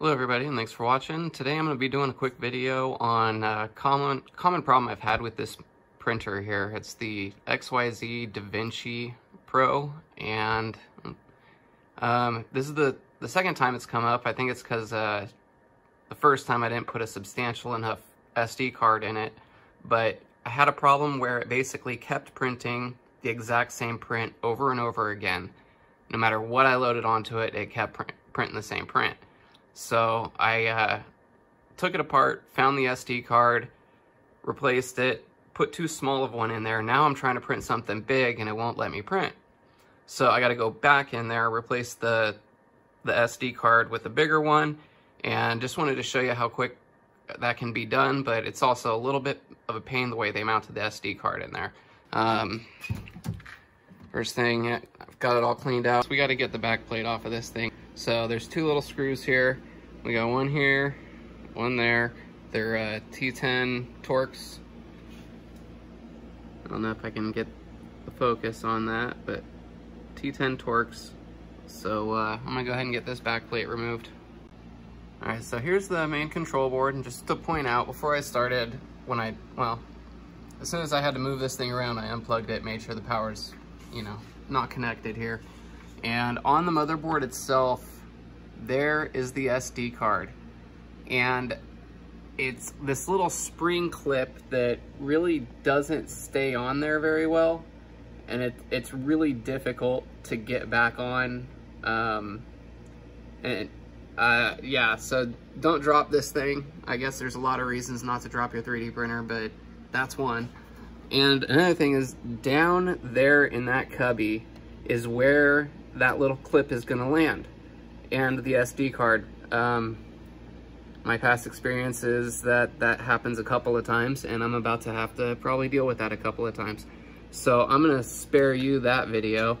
Hello everybody, and thanks for watching. Today I'm going to be doing a quick video on a common problem I've had with this printer here. It's the XYZ DaVinci Pro, and this is the second time it's come up. I think it's because the first time I didn't put a substantial enough SD card in it, but I had a problem where it basically kept printing the exact same print over and over again. No matter what I loaded onto it, it kept printing the same print. So I took it apart, found the SD card, replaced it, put too small of one in there. Now I'm trying to print something big and it won't let me print. So I got to go back in there, replace the SD card with a bigger one, and just wanted to show you how quick that can be done, but it's also a little bit of a pain the way they mounted the SD card in there. First thing, I've got it all cleaned out. So we got to get the back plate off of this thing. So there's two little screws here. We got one here, one there. They're T10 Torx. I don't know if I can get the focus on that, but T10 Torx. So I'm gonna go ahead and get this back plate removed. All right, so here's the main control board. And just to point out, before I started, as soon as I had to move this thing around, I unplugged it, made sure the power's not connected here. And on the motherboard itself, there is the SD card. And it's this little spring clip that really doesn't stay on there very well. And it's really difficult to get back on. Yeah, so don't drop this thing. I guess there's a lot of reasons not to drop your 3D printer, but that's one. And another thing is, down there in that cubby is where that little clip is gonna land, and the SD card. My past experience is that happens a couple of times, and I'm about to have to probably deal with that a couple of times. So I'm gonna spare you that video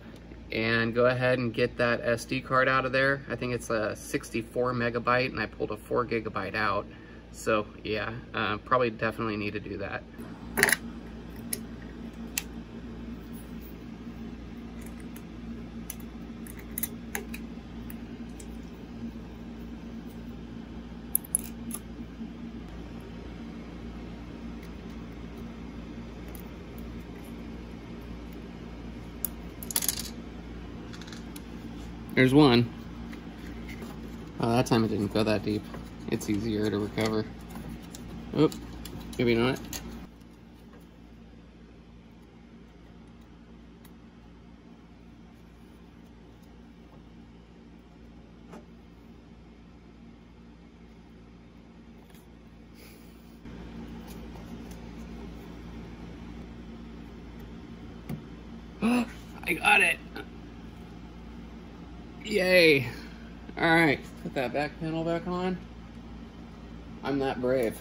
and go ahead and get that SD card out of there. I think it's a 64 megabyte, and I pulled a 4 gigabyte out. So yeah, probably definitely need to do that. There's one. Oh, that time it didn't go that deep. It's easier to recover. Oop, maybe not. I got it. Yay. All right, put that back panel back on. I'm that brave.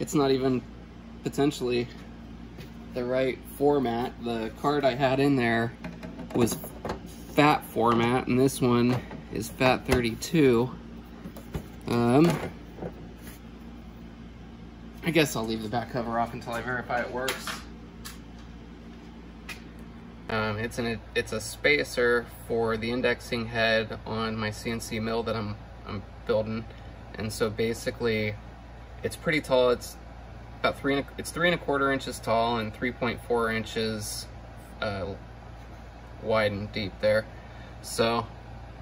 It's not even potentially the right format. The card I had in there was FAT format, and this one is FAT32. I guess I'll leave the back cover off until I verify it works. It's a spacer for the indexing head on my CNC mill that I'm building, and so basically, it's pretty tall. It's about 3 1/4 inches tall and 3.4 inches wide and deep there. So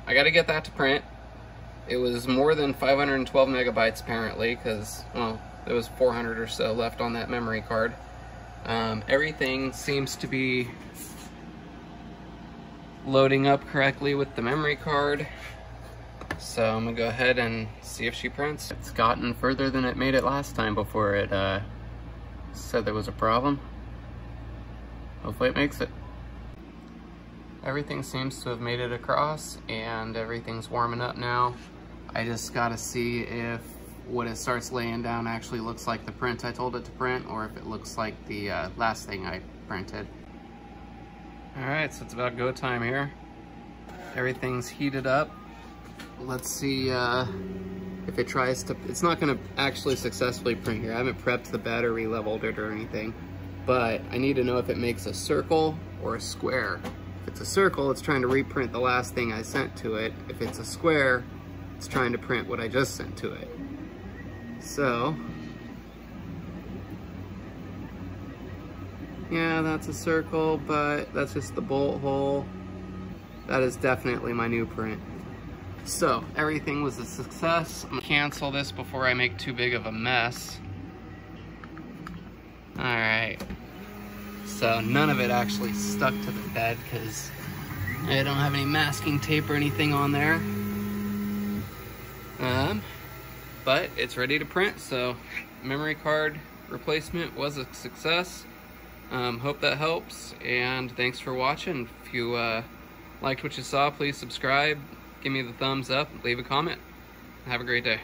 I got to get that to print. It was more than 512 megabytes apparently, because there was 400 or so left on that memory card. Everything seems to be loading up correctly with the memory card, so I'm gonna go ahead and see if she prints. It's gotten further than it made it last time before it said there was a problem. Hopefully it makes it. Everything seems to have made it across, and everything's warming up now. I just gotta see if what it starts laying down actually looks like the print I told it to print, or if it looks like the last thing I printed. Alright, so it's about go time here. Everything's heated up. Let's see if it tries to... It's not going to actually successfully print here. I haven't prepped the battery, leveled it or anything, but I need to know if it makes a circle or a square. If it's a circle, it's trying to reprint the last thing I sent to it. If it's a square, it's trying to print what I just sent to it. So, yeah, that's a circle, but that's just the bolt hole. That is definitely my new print. So, everything was a success. I'm gonna cancel this before I make too big of a mess. Alright. So, none of it actually stuck to the bed because I don't have any masking tape or anything on there. But it's ready to print, so memory card replacement was a success. Hope that helps, and thanks for watching. If you liked what you saw, please subscribe, give me the thumbs up, leave a comment. Have a great day.